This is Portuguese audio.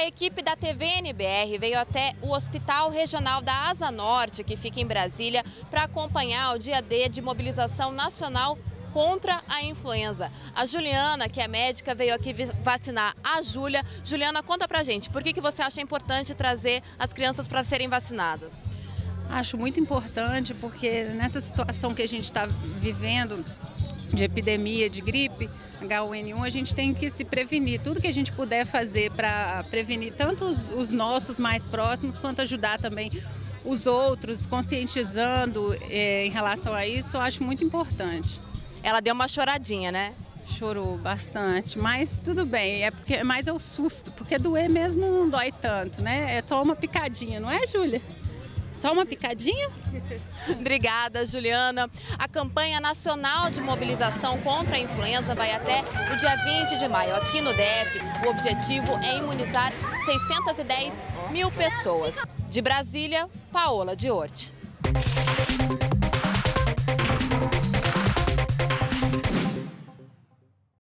A equipe da TV NBR veio até o Hospital Regional da Asa Norte, que fica em Brasília, para acompanhar o dia D de mobilização nacional contra a influenza. A Juliana, que é médica, veio aqui vacinar a Júlia. Juliana, conta pra gente, por que você acha importante trazer as crianças para serem vacinadas? Acho muito importante porque nessa situação que a gente está vivendo de epidemia de gripe, H1N1, a gente tem que se prevenir. Tudo que a gente puder fazer para prevenir tanto os nossos mais próximos quanto ajudar também os outros, conscientizando em relação a isso, eu acho muito importante. Ela deu uma choradinha, né? Chorou bastante, mas tudo bem, é porque mais é o susto, porque doer mesmo não dói tanto, né? É só uma picadinha, não é, Júlia? Só uma picadinha? Obrigada, Juliana. A campanha nacional de mobilização contra a influenza vai até o dia 20 de maio. Aqui no DF, o objetivo é imunizar 610 mil pessoas. De Brasília, Paola de Hort.